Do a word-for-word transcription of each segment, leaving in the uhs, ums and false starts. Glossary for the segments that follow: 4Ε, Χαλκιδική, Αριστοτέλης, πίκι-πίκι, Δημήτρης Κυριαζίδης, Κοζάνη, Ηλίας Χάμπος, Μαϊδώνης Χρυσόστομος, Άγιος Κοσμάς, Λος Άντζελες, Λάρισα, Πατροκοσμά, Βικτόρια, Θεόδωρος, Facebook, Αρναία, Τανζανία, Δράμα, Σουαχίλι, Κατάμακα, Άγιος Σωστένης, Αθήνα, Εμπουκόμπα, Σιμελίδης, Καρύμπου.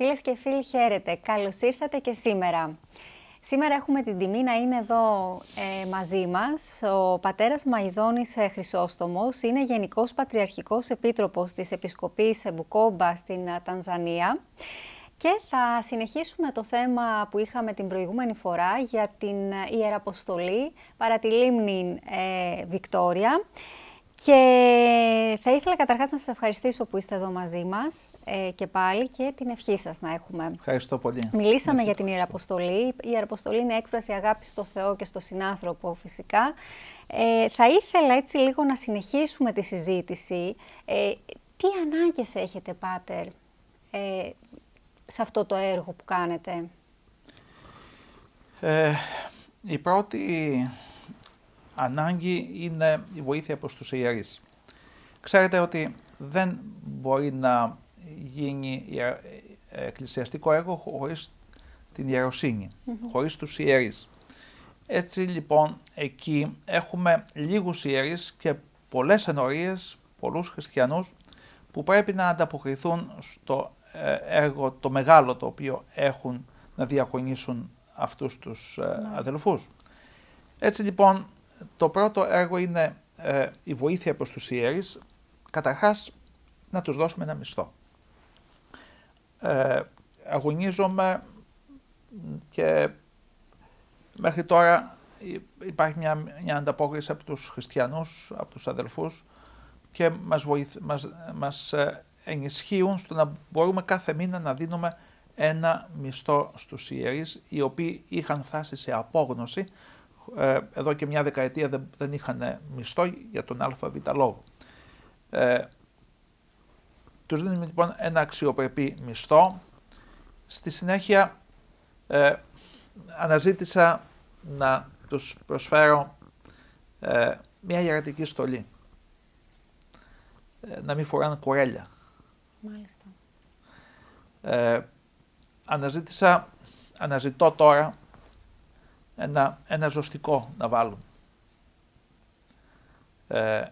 Φίλες και φίλοι, χαίρετε. Καλώς ήρθατε και σήμερα. Σήμερα έχουμε την τιμή να είναι εδώ ε, μαζί μας ο πατέρας Μαϊδώνης Χρυσόστομος. Είναι Γενικός Πατριαρχικός Επίτροπος της Επισκοπής Εμπουκόμπα στην Τανζανία. Και θα συνεχίσουμε το θέμα που είχαμε την προηγούμενη φορά για την ιεραποστολή παρά τη λίμνη ε, Βικτόρια. Και θα ήθελα καταρχάς να σας ευχαριστήσω που είστε εδώ μαζί μας ε, και πάλι και την ευχή σας να έχουμε. Ευχαριστώ πολύ. Μιλήσαμε ευχαριστώ. για την Ιεραποστολή. Η Ιεραποστολή είναι έκφραση αγάπης στο Θεό και στο συνάνθρωπο φυσικά. Ε, θα ήθελα έτσι λίγο να συνεχίσουμε τη συζήτηση. Ε, τι ανάγκες έχετε, Πάτερ, ε, σε αυτό το έργο που κάνετε? Ε, η πρώτη... ανάγκη είναι η βοήθεια προς τους ιερείς. Ξέρετε ότι δεν μπορεί να γίνει εκκλησιαστικό έργο χωρίς την ιεροσύνη, mm-hmm. χωρίς τους ιερείς. Έτσι λοιπόν εκεί έχουμε λίγους ιερείς και πολλές ενορίες, πολλούς χριστιανούς που πρέπει να ανταποκριθούν στο έργο το μεγάλο το οποίο έχουν να διακονήσουν αυτούς τους mm-hmm. αδελφούς. Έτσι λοιπόν το πρώτο έργο είναι ε, η βοήθεια προς τους ιερείς, καταρχάς να τους δώσουμε ένα μισθό. Ε, αγωνίζομαι και μέχρι τώρα υπάρχει μια, μια ανταπόκριση από τους χριστιανούς, από τους αδελφούς και μας, βοηθ, μας, μας ενισχύουν στο να μπορούμε κάθε μήνα να δίνουμε ένα μισθό στους ιερείς, οι οποίοι είχαν φτάσει σε απόγνωση. Εδώ και μια δεκαετία δεν, δεν είχαν μισθό για τον ΑΒ λόγο. Ε, τους δίνουμε λοιπόν ένα αξιοπρεπή μισθό. Στη συνέχεια ε, αναζήτησα να τους προσφέρω ε, μια ιερατική στολή. Ε, να μην φοράνε κορέλια. Μάλιστα. Ε, αναζήτησα, αναζητώ τώρα Ένα, ένα ζωστικό να βάλουν, ε,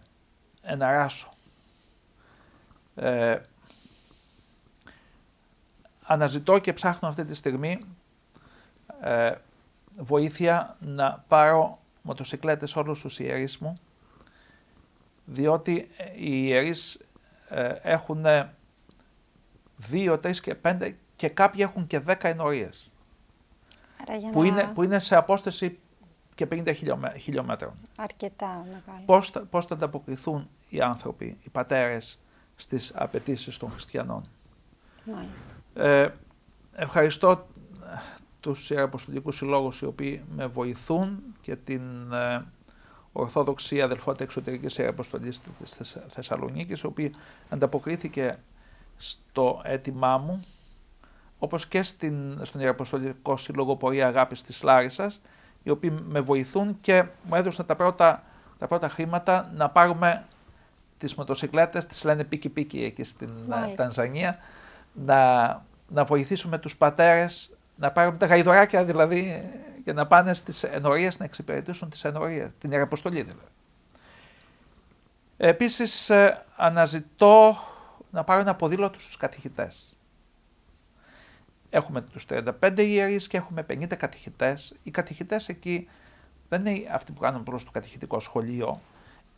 ένα ράσο. Ε, αναζητώ και ψάχνω αυτή τη στιγμή ε, βοήθεια να πάρω μοτοσυκλέτες όλους τους ιερείς μου, διότι οι ιερείς ε, έχουν δύο, τρεις και πέντε και κάποιοι έχουν και δέκα ενορίες. Που, να... είναι, που είναι σε απόσταση και πενήντα χιλιόμετρων. Αρκετά μεγάλη. Πώς, πώς θα ανταποκριθούν οι άνθρωποι, οι πατέρες, στις απαιτήσεις των χριστιανών. Μάλιστα. Ε, ευχαριστώ τους ιεραποστολικούς συλλόγους οι οποίοι με βοηθούν και την ε, Ορθόδοξη Αδελφότητα Εξωτερικής Ιεραποστολής της Θεσσαλονίκης, η οποία ανταποκρίθηκε στο αίτημά μου, όπως και στην, στον Ιεραποστολικό Σύλλογο Πορεία Αγάπης της Λάρισας, οι οποίοι με βοηθούν και μου έδωσαν τα πρώτα, τα πρώτα χρήματα να πάρουμε τις μοτοσυκλέτες, τις λένε πίκι-πίκι εκεί στην Μάλιστα. Τανζανία, να, να βοηθήσουμε τους πατέρες να πάρουν τα γαϊδωράκια δηλαδή για να πάνε στις ενορίες, να εξυπηρετήσουν τις ενορίες, την Ιεραποστολή δηλαδή. Επίσης αναζητώ να πάρω ένα ποδήλατο στους κατηχητές. Έχουμε τους τριάντα πέντε ιερείς και έχουμε πενήντα κατηχητές. Οι κατηχητές εκεί δεν είναι αυτοί που κάνουν προς το κατηχητικό σχολείο.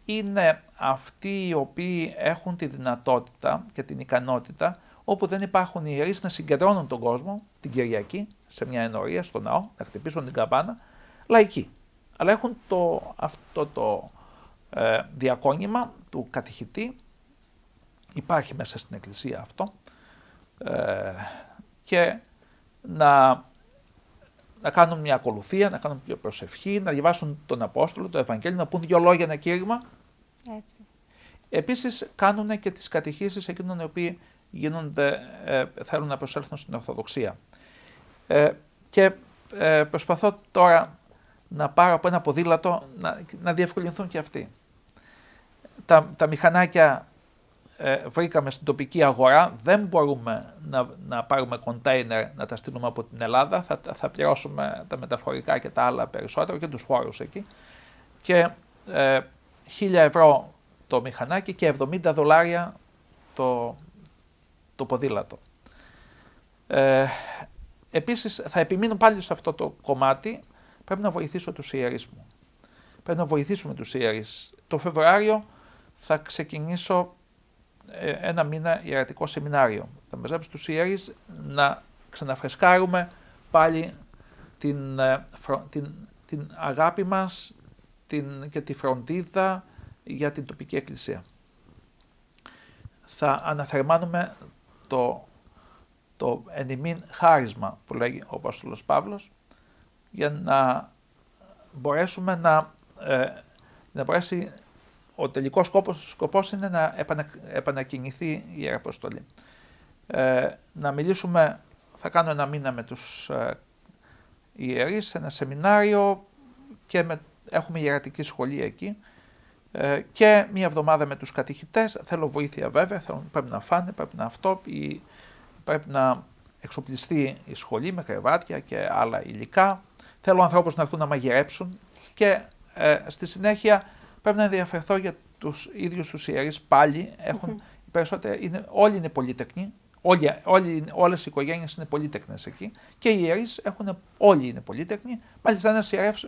Είναι αυτοί οι οποίοι έχουν τη δυνατότητα και την ικανότητα, όπου δεν υπάρχουν ιερείς, να συγκεντρώνουν τον κόσμο την Κυριακή σε μια ενορία, στο ναό, να χτυπήσουν την καμπάνα, λαϊκοί. Αλλά έχουν το, αυτό το ε, διακόνημα του κατηχητή. Υπάρχει μέσα στην εκκλησία αυτό. Ε, και να, να κάνουν μια ακολουθία, να κάνουν μια προσευχή, να διαβάσουν τον Απόστολο, το Ευαγγέλιο, να πούν δύο λόγια, ένα κήρυγμα. Έτσι. Επίσης κάνουν και τις κατηχήσεις εκείνων οι οποίοι γίνονται, ε, θέλουν να προσέλθουν στην Ορθοδοξία. Ε, και ε, προσπαθώ τώρα να πάρω από ένα ποδήλατο να, να διευκολυνθούν και αυτοί. Τα, τα μηχανάκια... Ε, βρήκαμε στην τοπική αγορά, δεν μπορούμε να, να πάρουμε κοντέινερ να τα στείλουμε από την Ελλάδα, θα, θα πληρώσουμε τα μεταφορικά και τα άλλα περισσότερο και τους φόρους εκεί και ε, χίλια ευρώ το μηχανάκι και εβδομήντα δολάρια το, το ποδήλατο. Ε, επίσης θα επιμείνω πάλι σε αυτό το κομμάτι, πρέπει να βοηθήσω τους ιερείς μου. Πρέπει να βοηθήσουμε τους ιερείς. Το Φεβρουάριο θα ξεκινήσω ένα μήνα ιερατικό σεμινάριο. Θα μαζέψω τους ιερείς να ξαναφρεσκάρουμε πάλι την, την, την αγάπη μας την, και τη φροντίδα για την τοπική εκκλησία. Θα αναθερμάνουμε το, το εν ημίν χάρισμα που λέγει ο Απόστολος Παύλος για να μπορέσουμε να, ε, να μπορέσει ο τελικός σκόπος, σκοπός είναι να επανα, επανακινηθεί η Ιεραποστολή. Ε, να μιλήσουμε, θα κάνω ένα μήνα με τους ε, ιερείς, ένα σεμινάριο και με, έχουμε ιερατική σχολή εκεί ε, και μία εβδομάδα με τους κατηχητές. Θέλω βοήθεια βέβαια, θέλω, πρέπει να φάνε, πρέπει να αυτό, ή, πρέπει να εξοπλιστεί η σχολή με κρεβάτια και άλλα υλικά. Θέλω ανθρώπους να έρθουν να μαγειρέψουν και ε, στη συνέχεια πρέπει να ενδιαφερθώ για τους ίδιους τους ιερείς πάλι. Έχουν, mm-hmm. είναι, όλοι είναι πολύτεκνοι, όλοι, όλοι, όλες οι οικογένειες είναι πολύτεκνες εκεί και οι ιερείς έχουν, όλοι είναι πολύτεκνοι. Μάλιστα ένας ιερεύς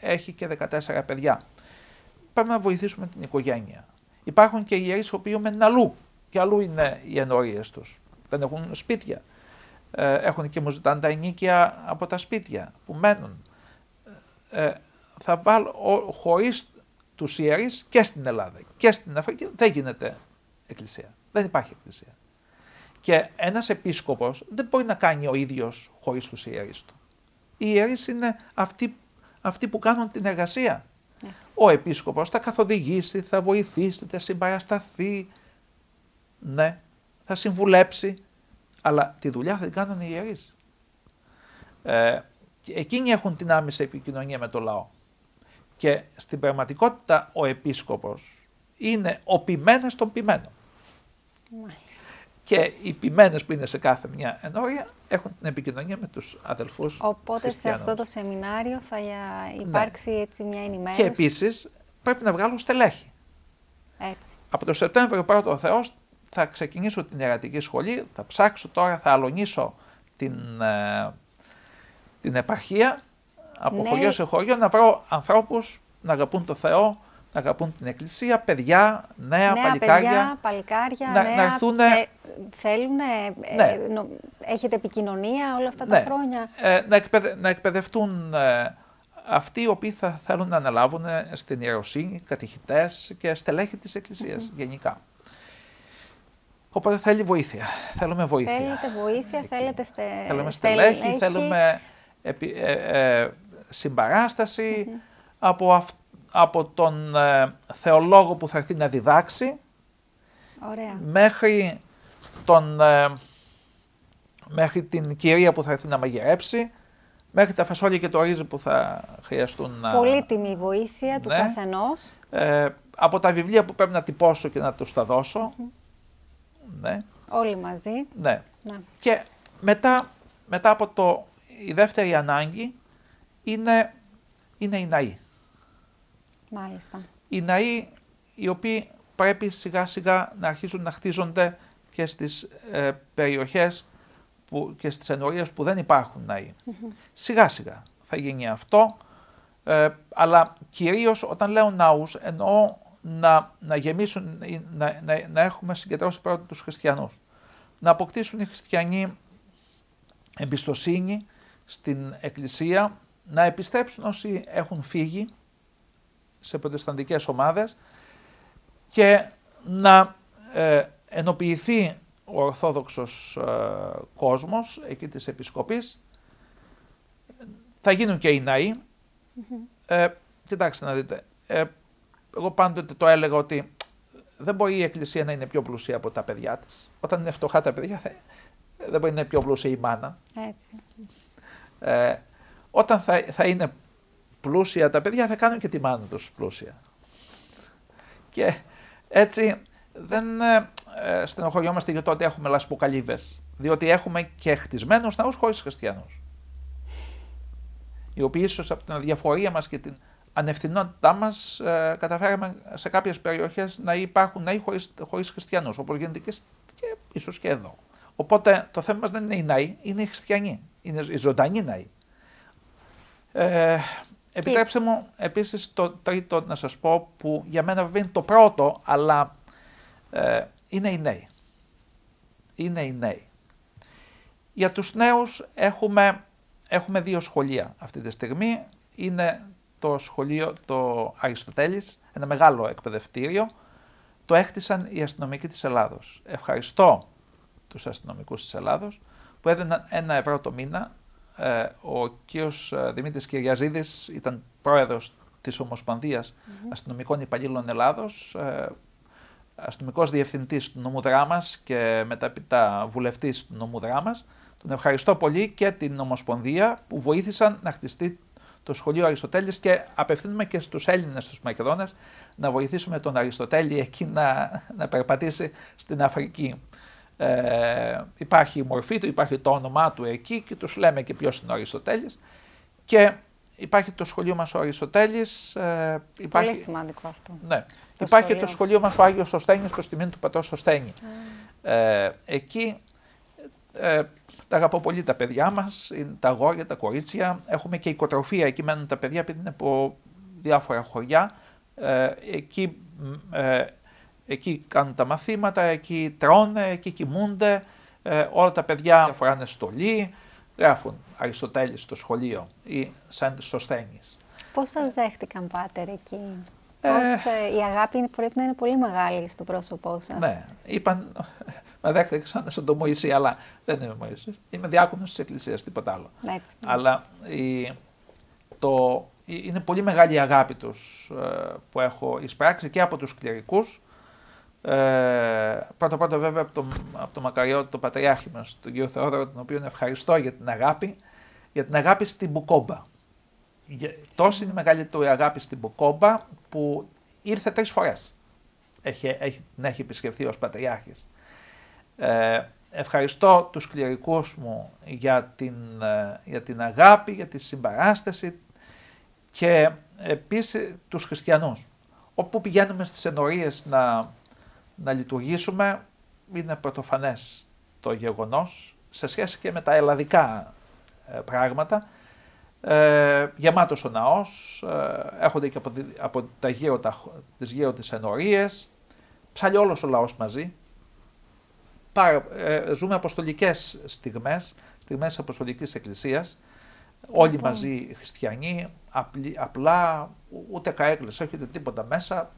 έχει και δεκατέσσερα παιδιά. Πρέπει να βοηθήσουμε την οικογένεια. Υπάρχουν και ιερείς οι οποίοι μένουν αλλού και αλλού είναι οι ενορίες τους. Δεν έχουν σπίτια. Ε, έχουν και μου ζητάνε τα ενοίκια από τα σπίτια που μένουν. Ε, θα βάλω ο, χωρίς τους ιερείς και στην Ελλάδα και στην Αφρική δεν γίνεται εκκλησία. Δεν υπάρχει εκκλησία. Και ένας επίσκοπος δεν μπορεί να κάνει ο ίδιος χωρίς τους ιερείς του. Οι ιερείς είναι αυτοί, αυτοί που κάνουν την εργασία. Yeah. Ο επίσκοπος θα καθοδηγήσει, θα βοηθήσει, θα συμπαρασταθεί, ναι, θα συμβουλέψει, αλλά τη δουλειά θα την κάνουν οι ιερείς. Ε, εκείνοι έχουν την άμεση επικοινωνία με το λαό. Και στην πραγματικότητα ο επίσκοπος είναι ο ποιμένας των ποιμένων. Μάλιστα. Και οι ποιμένες που είναι σε κάθε μια ενόρια έχουν την επικοινωνία με τους αδελφούς. Οπότε σε αυτό το σεμινάριο θα υπάρξει, ναι, έτσι μια ενημέρωση. Και επίσης πρέπει να βγάλουν στελέχη. Έτσι. Από το Σεπτέμβριο πρώτο ο Θεός θα ξεκινήσω την ιερατική σχολή, θα ψάξω τώρα, θα αλωνίσω την, ε, την επαρχία από, ναι, χωριό σε χωριό, να βρω ανθρώπους να αγαπούν το Θεό, να αγαπούν την Εκκλησία, παιδιά, νέα, νέα παλικάρια, παιδιά, παλικάρια, να, νέα, να έρθουνε, θε, θέλουν, ναι, ε, νο, έχετε επικοινωνία όλα αυτά τα, ναι, χρόνια. Ε, να, εκπαιδε, να εκπαιδευτούν ε, αυτοί οι οποίοι θα θέλουν να αναλάβουν στην ιεροσύνη, κατηχητές και στελέχη της Εκκλησίας, mm-hmm, γενικά. Οπότε θέλει βοήθεια. Θέλουμε βοήθεια. Θέλετε βοήθεια, εκεί. Θέλετε στε... θέλουμε στελέχη, έχει... θέλουμε επι... ε, ε, συμπαράσταση, mm-hmm, από, αυ... από τον ε, θεολόγο που θα έρθει να διδάξει. Ωραία. Μέχρι, τον, ε, μέχρι την κυρία που θα έρθει να μαγειρέψει, μέχρι τα φασόλια και το ρύζι που θα χρειαστούν να... Πολύτιμη βοήθεια, ναι, του καθενός. Ε, από τα βιβλία που πρέπει να τυπώσω και να τους τα δώσω. Mm-hmm. Ναι. Όλοι μαζί. Ναι. Ναι. Και μετά, μετά από το, η δεύτερη ανάγκη είναι, είναι οι ναοί. Μάλιστα. Οι ναοί οι οποίοι πρέπει σιγά σιγά να αρχίσουν να χτίζονται και στις ε, περιοχές που, και στις ενορίες που δεν υπάρχουν ναοί. Mm-hmm. Σιγά σιγά θα γίνει αυτό, ε, αλλά κυρίως όταν λέω ναούς εννοώ Να, να γεμίσουν, να, να, να έχουμε συγκεντρώσει πρώτα τους χριστιανούς. Να αποκτήσουν οι χριστιανοί εμπιστοσύνη στην Εκκλησία, να επιστρέψουν όσοι έχουν φύγει σε προτεσταντικές ομάδες και να ε, ενοποιηθεί ο Ορθόδοξος ε, κόσμος, εκεί της Επισκοπής. Θα γίνουν και οι ναοί. Ε, κοιτάξτε να δείτε. Ε, Εγώ πάντοτε το έλεγα ότι δεν μπορεί η Εκκλησία να είναι πιο πλούσια από τα παιδιά της. Όταν είναι φτωχά τα παιδιά, δεν μπορεί να είναι πιο πλούσια η μάνα. Έτσι. Ε, όταν θα, θα είναι πλούσια τα παιδιά, θα κάνουν και τη μάνα τους πλούσια. Και έτσι δεν ε, στενοχωριόμαστε για το ότι έχουμε λασποκαλύβες. Διότι έχουμε και χτισμένους ναούς χωρίς χριστιανούς. Οι οποίοι ίσως από την αδιαφορία μας και την ανευθυνότητά μας ε, καταφέραμε σε κάποιες περιοχές να υπάρχουν ναοί χωρίς, χωρίς χριστιανούς, όπως γίνεται και, και ίσως και εδώ. Οπότε το θέμα μας δεν είναι οι ναοί, είναι οι χριστιανοί, είναι οι ζωντανοί ναοί. Ε, επιτρέψτε μου επίσης το τρίτο να σας πω, που για μένα βέβαια είναι το πρώτο, αλλά ε, είναι οι νέοι. Είναι οι νέοι. Για τους νέους έχουμε, έχουμε δύο σχολεία αυτή τη στιγμή. Είναι το σχολείο το Αριστοτέλης, ένα μεγάλο εκπαιδευτήριο. Το έχτισαν οι αστυνομικοί της Ελλάδος. Ευχαριστώ τους αστυνομικούς της Ελλάδος που έδιναν ένα ευρώ το μήνα. Ο κύριος Δημήτρης Κυριαζίδης ήταν πρόεδρος της Ομοσπονδίας mm-hmm. Αστυνομικών Υπαλλήλων Ελλάδος, αστυνομικός διευθυντής του νομού Δράμας και μεταπιτά βουλευτής του νομού Δράμας. Τον ευχαριστώ πολύ και την Ομοσπονδία που βοήθησαν να χτιστεί το σχολείο Αριστοτέλης, και απευθύνουμε και στους Έλληνες, στους Μακεδόνες, να βοηθήσουμε τον Αριστοτέλη εκεί να, να περπατήσει στην Αφρική. Ε, υπάρχει η μορφή του, υπάρχει το όνομά του εκεί και τους λέμε και ποιος είναι ο Αριστοτέλης. Και υπάρχει το σχολείο μας ο Αριστοτέλης. Ε, υπάρχει, πολύ σημαντικό αυτό. Ναι. Το υπάρχει σχολείο. Το σχολείο μας ο Άγιος Σωστένης προς τη μήνυ του πατρός Σωστένη. Mm. Ε, εκεί ε, τα αγαπώ πολύ τα παιδιά μας, είναι τα αγόρια, τα κορίτσια. Έχουμε και οικοτροφία, εκεί μένουν τα παιδιά επειδή είναι από διάφορα χωριά. Ε, εκεί... Ε, Εκεί κάνουν τα μαθήματα, εκεί τρώνε, εκεί κοιμούνται, ε, όλα τα παιδιά φοράνε στολή, γράφουν Αριστοτέλη στο σχολείο ή σαν Σωστένης. Πώς σας δέχτηκαν, πάτερ, εκεί? Ε, Πώς, ε, η αγάπη πρέπει να είναι πολύ μεγάλη στο πρόσωπό σας. Ναι, είπαν, με δέχτηκαν σαν, σαν το Μωυσή, αλλά δεν είμαι Μωυσής. Είμαι διάκονος της Εκκλησίας, τίποτα άλλο. Έτσι. Αλλά η, το, η, είναι πολύ μεγάλη η αγάπη τους ε, που έχω εισπράξει και από τους κληρικούς. Ε, πρώτα πρώτα βέβαια από τον το Μακαριώτη, τον Πατριάρχη μας, τον κύριο Θεόδωρο, τον οποίο ευχαριστώ για την αγάπη, για την αγάπη στην Μπουκόμπα. Τόση είναι μεγαλύτερη αγάπη στην Μπουκόμπα που ήρθε τρεις φορές. Έχει, έχει, την έχει επισκεφθεί ως Πατριάρχης. Ε, ευχαριστώ τους κληρικούς μου για την, για την αγάπη, για τη συμπαράσταση και επίσης τους χριστιανούς. Όπου πηγαίνουμε στις ενορίες να... να λειτουργήσουμε, είναι πρωτοφανές το γεγονός, σε σχέση και με τα ελλαδικά πράγματα. Ε, γεμάτος ο ναός, ε, έχονται και από, τη, από τα γύρω, τα, τις γύρω τις ενορίες, ψάλλει όλος ο λαός μαζί. Πάρα, ε, ζούμε αποστολικές στιγμές, στιγμές της Αποστολικής Εκκλησίας, όλοι λοιπόν. Μαζί χριστιανοί, απλή, απλά, ούτε καέκλες, όχι ούτε τίποτα μέσα,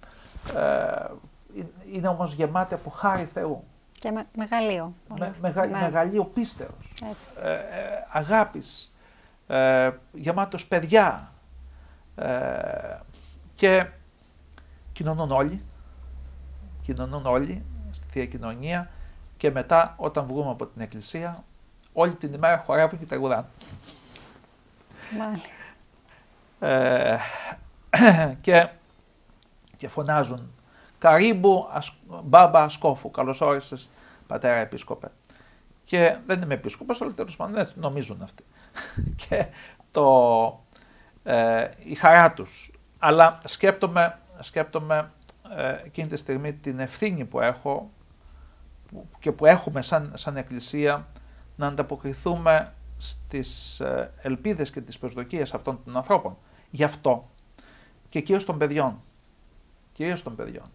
ε, είναι όμως γεμάτη από χάρη Θεού. Και με, μεγαλείο. Με, μεγα, ναι. Μεγαλείο πίστεως, ε, ε, αγάπης, ε, γεμάτος παιδιά ε, και κοινωνούν όλοι, κοινωνούν όλοι στη Θεία Κοινωνία και μετά όταν βγούμε από την εκκλησία όλη την ημέρα χορεύουν και τραγουδάνε. Μάλιστα. Ε, και, και φωνάζουν Καρύμπου, μπάμπα ασκόφου, καλώς όρισες πατέρα επίσκοπε. Και δεν είμαι επίσκοπος, αλλά τέλος πάντων ναι, νομίζουν αυτοί. Και το, ε, η χαρά τους. Αλλά σκέπτομαι, σκέπτομαι ε, εκείνη τη στιγμή την ευθύνη που έχω και που έχουμε σαν, σαν εκκλησία να ανταποκριθούμε στις ελπίδες και τις προσδοκίες αυτών των ανθρώπων. Γι' αυτό και κυρίως των παιδιών. Κυρίως των παιδιών.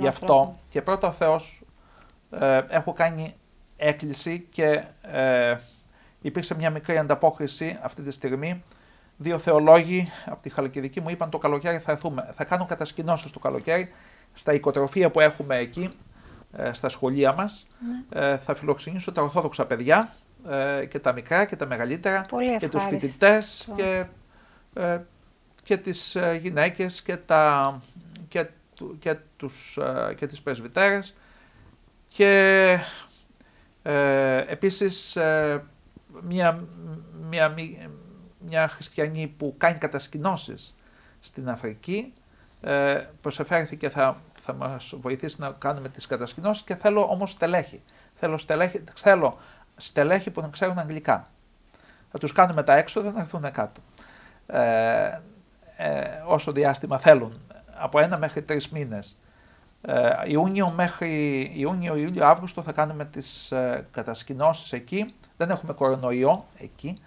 Γι' αυτό και πρώτα ο Θεός ε, έχω κάνει έκκληση και ε, υπήρξε μια μικρή ανταπόκριση αυτή τη στιγμή. Δύο θεολόγοι από τη Χαλκιδική μου είπαν το καλοκαίρι θα έρθουμε. Θα κάνω κατασκηνώσεις το καλοκαίρι στα οικοτροφία που έχουμε εκεί, ε, στα σχολεία μας. Ναι. Ε, θα φιλοξενήσω τα ορθόδοξα παιδιά ε, και τα μικρά και τα μεγαλύτερα. Πολύ και τους φοιτητές και, ε, και τις γυναίκες και τα... Και και, τους, και τις πρεσβυτέρες και ε, επίσης ε, μια, μια, μια χριστιανή που κάνει κατασκηνώσεις στην Αφρική ε, προσεφέρθηκε, θα, θα μας βοηθήσει να κάνουμε τις κατασκηνώσεις και θέλω όμως στελέχη, θέλω στελέχη, θέλω στελέχη που να ξέρουν αγγλικά. Θα τους κάνουμε τα έξοδα να έρθουν κάτω ε, ε, όσο διάστημα θέλουν. Από ένα μέχρι τρεις μήνες. Ε, Ιούνιο μέχρι Ιούνιο, Ιούλιο, Αύγουστο θα κάνουμε τις ε, κατασκηνώσεις εκεί. Δεν έχουμε κορονοϊό εκεί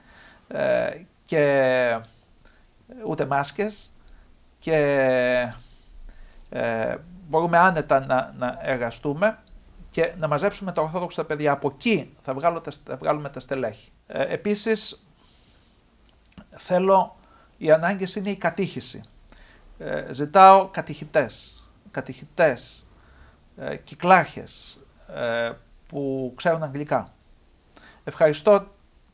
ε, και ούτε μάσκες και ε, μπορούμε άνετα να, να εργαστούμε και να μαζέψουμε τα ορθόδοξα παιδιά. Από εκεί θα, βγάλω, θα βγάλουμε τα στελέχη. Ε, επίσης, θέλω, οι ανάγκες είναι η κατήχηση. Ε, ζητάω κατηχητές. κατηχητές, ε, κυκλάρχες ε, που ξέρουν αγγλικά. Ευχαριστώ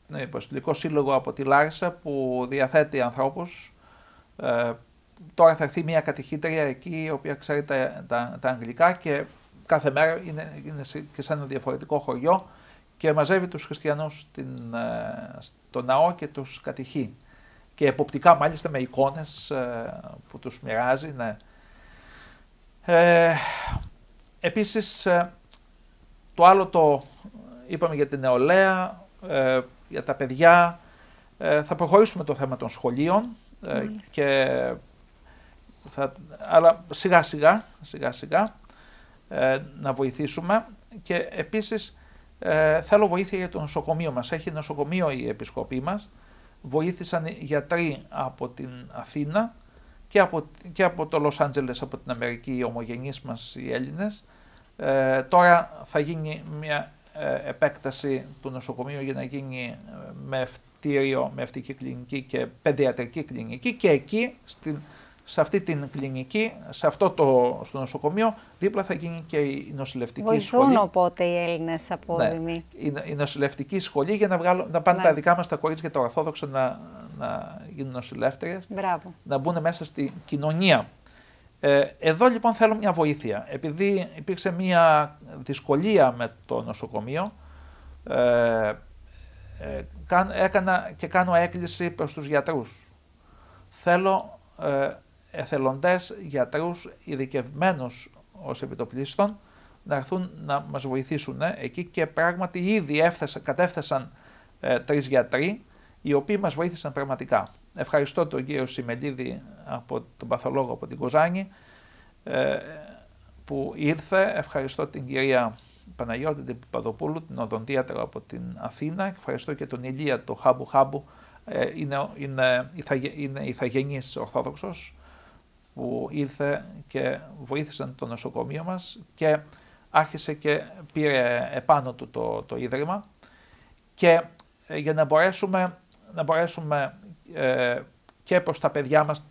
τον Υποστηλικό Σύλλογο από τη Λάρισα που διαθέτει ανθρώπους. Ε, τώρα θα έρθει μια κατηχήτρια εκεί η οποία ξέρει τα, τα, τα αγγλικά και κάθε μέρα είναι, είναι και σε ένα διαφορετικό χωριό και μαζεύει τους χριστιανούς στην, στο ναό και τους κατηχεί. Και εποπτικά μάλιστα με εικόνες ε, που τους μοιράζει. Ναι. Ε, επίσης, το άλλο το είπαμε για την νεολαία, ε, για τα παιδιά, ε, θα προχωρήσουμε το θέμα των σχολείων, ε, και θα, αλλά σιγά σιγά, σιγά, σιγά ε, να βοηθήσουμε και επίσης ε, θέλω βοήθεια για το νοσοκομείο μας. Έχει νοσοκομείο η Επισκοπή μας, βοήθησαν γιατροί από την Αθήνα, και από, και από το Λος Άντζελες, από την Αμερική, οι ομογενείς μας οι Έλληνες. Ε, τώρα θα γίνει μια ε, επέκταση του νοσοκομείου για να γίνει ε, με ευτήριο, με ευτική κλινική και παιδιατρική κλινική και εκεί, στην, σε αυτή την κλινική, σε αυτό το στο νοσοκομείο, δίπλα θα γίνει και η νοσηλευτική Βοηθούν, σχολή. Βοηθούν οπότε οι Έλληνες απόδημοι. Ναι, η, η νοσηλευτική σχολή για να, βγάλω, να πάνε ναι. τα δικά μας τα κορίτσια και τα ορθόδοξα να... να γίνουν νοσηλεύτριες, Μπράβο. να μπουν μέσα στην κοινωνία. Ε, εδώ λοιπόν θέλω μια βοήθεια. Επειδή υπήρξε μια δυσκολία με το νοσοκομείο, ε, έκανα και κάνω έκκληση προς τους γιατρούς. Θέλω ε, εθελοντές γιατρούς ειδικευμένους ως επιτοπλίστων να έρθουν να μας βοηθήσουν ε, εκεί και πράγματι ήδη έφτασα, κατέφθασαν ε, τρεις γιατροί οι οποίοι μας βοήθησαν πραγματικά. Ευχαριστώ τον κύριο Σιμελίδη, από τον παθολόγο από την Κοζάνη, που ήρθε. Ευχαριστώ την κυρία Παναγιώτη την Παδοπούλου, την οδοντίατρο από την Αθήνα. Ευχαριστώ και τον Ηλία, τον Χάμπου Χάμπου, είναι, είναι, είναι ηθαγενής ορθόδοξος, που ήρθε και βοήθησαν το νοσοκομείο μας και άρχισε και πήρε επάνω του το, το Ίδρυμα. Και για να μπορέσουμε... να μπορέσουμε ε, και προς τα παιδιά μας,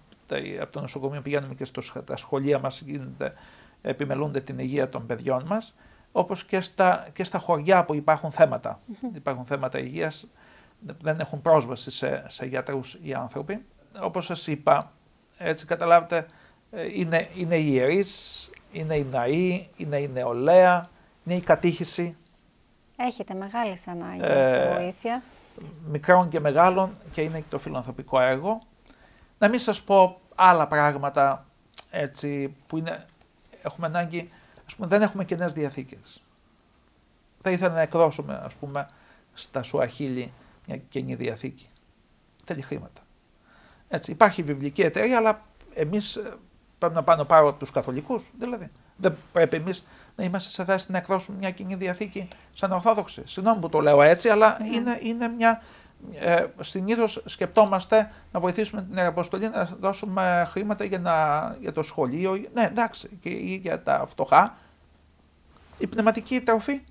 από το νοσοκομείο πηγαίνουμε και στο, στα σχολεία μας, γίνεται, επιμελούνται την υγεία των παιδιών μας, όπως και στα, και στα χωριά που υπάρχουν θέματα. Mm-hmm. Υπάρχουν θέματα υγείας, δεν έχουν πρόσβαση σε, σε γιατρούς οι άνθρωποι. Όπως σας είπα, έτσι καταλάβετε, είναι, είναι οι ιερείς, είναι οι ναοί, είναι η νεολαία, είναι η κατήχηση. Έχετε μεγάλες ανάγκες ε, βοήθεια. Μικρών και μεγάλων, και είναι και το φιλανθρωπικό έργο. Να μην σας πω άλλα πράγματα έτσι, που είναι, έχουμε ανάγκη, ας πούμε, δεν έχουμε καινές διαθήκες. Θα ήθελα να εκδώσουμε, ας πούμε, στα Σουαχίλι μια καινή διαθήκη. Θέλει χρήματα. Έτσι, υπάρχει βιβλική εταιρεία, αλλά εμείς πρέπει να πάμε πάρω από τους καθολικούς, δηλαδή. Δεν πρέπει εμείς να είμαστε σε θέση να εκδώσουμε μια κοινή διαθήκη σαν ορθόδοξη. Συγγνώμη που το λέω έτσι, αλλά mm. είναι, είναι μια. Ε, συνήθως σκεπτόμαστε να βοηθήσουμε την Ιεραποστολή, να δώσουμε χρήματα για, να, για το σχολείο. Ναι, εντάξει, και για τα φτωχά. Η πνευματική τροφή.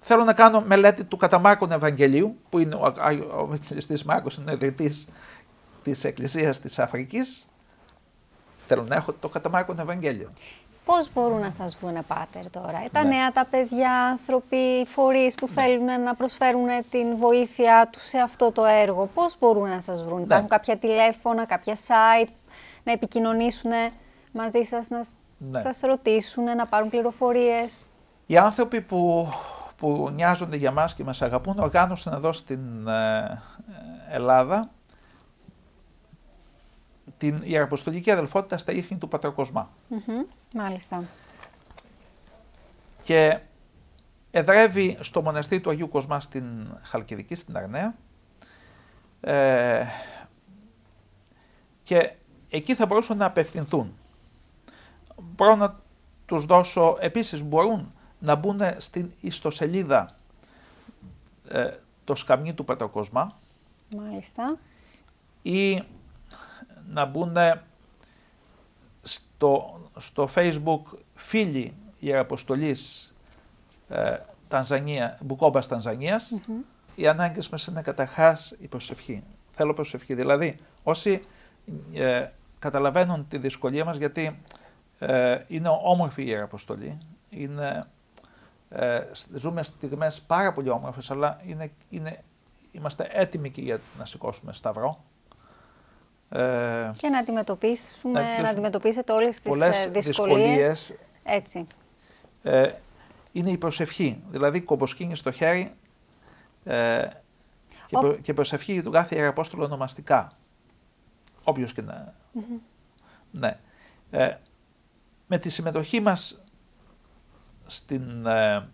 Θέλω να κάνω μελέτη του Καταμάκων Ευαγγελίου, που είναι ο, ο Ευαγγελιστής Μάκος, είναι ο ιδρυτής της Εκκλησίας της Αφρικής. Θέλω να έχω το Καταμάκων Ευαγγέλιο. Πώς μπορούν να σας βγουν, πάτερ, τώρα, τα ναι. νέα, τα παιδιά, άνθρωποι, φορείς που ναι. θέλουν να προσφέρουν την βοήθειά τους σε αυτό το έργο, πώς μπορούν να σας βρουν, ναι. υπάρχουν κάποια τηλέφωνα, κάποια site, να επικοινωνήσουν μαζί σας, να ναι. σας ρωτήσουν, να πάρουν πληροφορίες. Οι άνθρωποι που, που νοιάζονται για μας και μας αγαπούν, οργάνωσαν εδώ στην ε, Ελλάδα την Ιεραποστολική Αδελφότητα στα ίχνη του Πατροκοσμά. Mm-hmm, μάλιστα. Και εδρεύει στο μοναστήρι του Αγίου Κοσμά στην Χαλκιδική, στην Αρναία. Ε, και εκεί θα μπορούσαν να απευθυνθούν. μπορώ να τους δώσω, επίσης μπορούν να μπουν στην ιστοσελίδα ε, το σκαμνί του Πατροκοσμά. Μάλιστα. Ή να μπουν στο, στο Facebook φίλοι Ιεραποστολής ε, Τανζανία, Εμπουκόμπας Τανζανίας. Mm-hmm. Οι ανάγκες μας είναι καταρχάς η προσευχή. Θέλω προσευχή. Δηλαδή, όσοι ε, καταλαβαίνουν τη δυσκολία μας, γιατί ε, είναι όμορφη η Ιεραποστολή, είναι, ε, ζούμε στιγμές πάρα πολύ όμορφες, αλλά είναι, είναι, είμαστε έτοιμοι και για να σηκώσουμε σταυρό. Ε, και να αντιμετωπίσουμε, να, να αντιμετωπίσετε όλες τις δυσκολίες. δυσκολίες. Έτσι. Ε, είναι η προσευχή, δηλαδή κομποσκήνη στο χέρι ε, και, Ο... προ, και προσευχή του κάθε Ιεραπόστολου ονομαστικά. Όποιος και να... Mm-hmm. Ναι. Ε, με τη συμμετοχή μας στην, ε,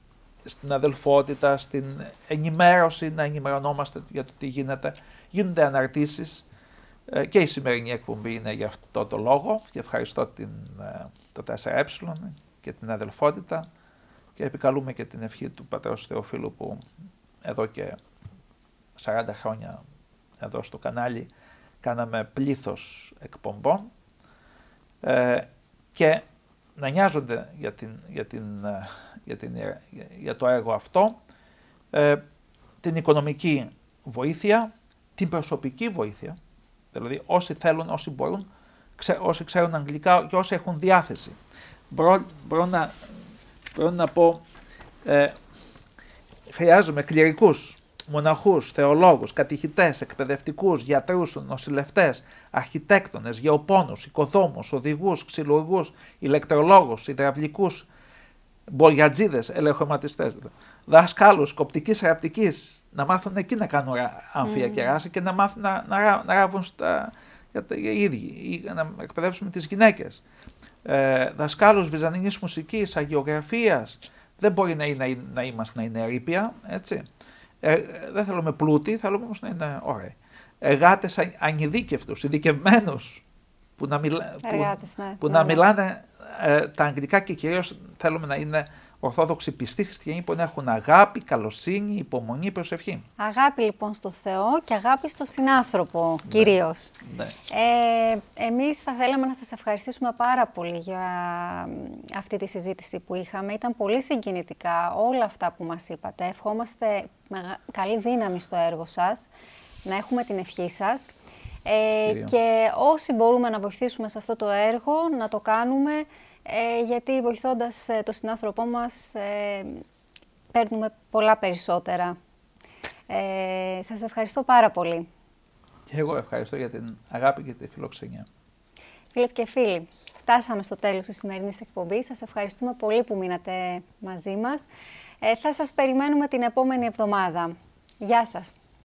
στην αδελφότητα, στην ενημέρωση, να ενημερωνόμαστε για το τι γίνεται, γίνονται αναρτήσεις. Και η σημερινή εκπομπή είναι για αυτό το λόγο και ευχαριστώ την, το τέσσερα έψιλον και την αδελφότητα και επικαλούμε και την ευχή του πατρός Θεόφιλου που εδώ και σαράντα χρόνια εδώ στο κανάλι κάναμε πλήθος εκπομπών ε, και να νοιάζονται για, την, για, την, για, την, για το έργο αυτό, ε, την οικονομική βοήθεια, την προσωπική βοήθεια. Δηλαδή όσοι θέλουν, όσοι μπορούν, ξε, όσοι ξέρουν αγγλικά και όσοι έχουν διάθεση. Μπορώ, μπορώ, να, μπορώ να πω, ε, χρειάζομαι κληρικούς, μοναχούς, θεολόγους, κατηχητές, εκπαιδευτικούς, γιατρούς, νοσηλευτές, αρχιτέκτονες, γεωπόνους, οικοδόμους, οδηγούς, ξυλουργούς, ηλεκτρολόγους, υδραυλικούς, μποριατζίδες, ελεγχρωματιστές, δάσκαλους, κοπτικής, ραπτικής. Να μάθουν εκεί να κάνουν άμφια mm. και ράσα και να μάθουν να, να, να ράβουν στα, για τα, για οι ίδιοι ή να εκπαιδεύσουμε τις γυναίκες. Ε, δασκάλους βυζαντινής μουσικής, αγιογραφίας, δεν μπορεί να, είναι, να είμαστε να είναι ερήπια, έτσι. Ε, δεν θέλουμε πλούτη, θέλουμε όμως να είναι ωραίοι. Εργάτες ανειδίκευτους, ειδικευμένους, που να, μιλά, Εργάτες, που, ναι, που ναι. να μιλάνε ε, τα αγγλικά και κυρίως θέλουμε να είναι Ορθόδοξοι πιστοί χριστιανοί που έχουν αγάπη, καλοσύνη, υπομονή, προσευχή. Αγάπη λοιπόν στο Θεό και αγάπη στο συνάνθρωπο ναι. κυρίως. Ναι. Ε, εμείς θα θέλαμε να σας ευχαριστήσουμε πάρα πολύ για αυτή τη συζήτηση που είχαμε. Ήταν πολύ συγκινητικά όλα αυτά που μας είπατε. Ευχόμαστε καλή δύναμη στο έργο σας, να έχουμε την ευχή σας. Ε, και όσοι μπορούμε να βοηθήσουμε σε αυτό το έργο, να το κάνουμε. Ε, γιατί βοηθώντας ε, το συνάνθρωπό μας ε, παίρνουμε πολλά περισσότερα. Ε, σας ευχαριστώ πάρα πολύ. Και εγώ ευχαριστώ για την αγάπη και τη φιλοξενία. Φίλες και φίλοι, φτάσαμε στο τέλος της σημερινής εκπομπής. Σας ευχαριστούμε πολύ που μείνατε μαζί μας. Ε, θα σας περιμένουμε την επόμενη εβδομάδα. Γεια σας.